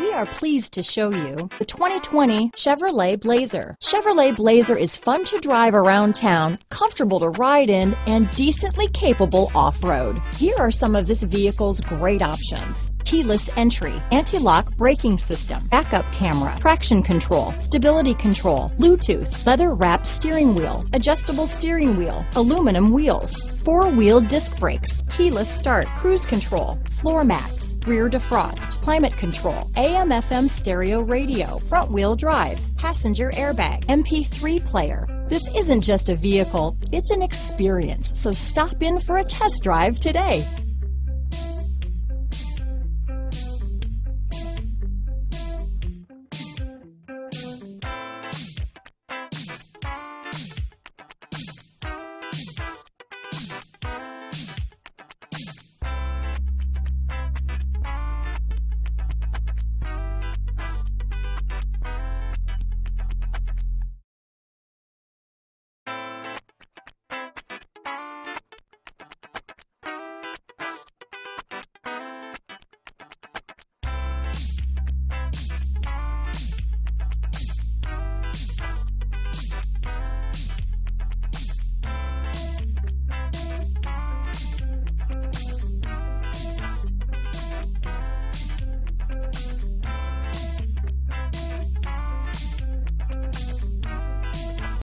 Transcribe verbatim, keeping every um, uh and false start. We are pleased to show you the twenty twenty Chevrolet Blazer. Chevrolet Blazer is fun to drive around town, comfortable to ride in, and decently capable off-road. Here are some of this vehicle's great options: keyless entry, anti-lock braking system, backup camera, traction control, stability control, Bluetooth, leather-wrapped steering wheel, adjustable steering wheel, aluminum wheels, four-wheel disc brakes, keyless start, cruise control, floor mats, rear defrost, climate control, A M F M stereo radio, front wheel drive, passenger airbag, M P three player. This isn't just a vehicle, it's an experience. So stop in for a test drive today.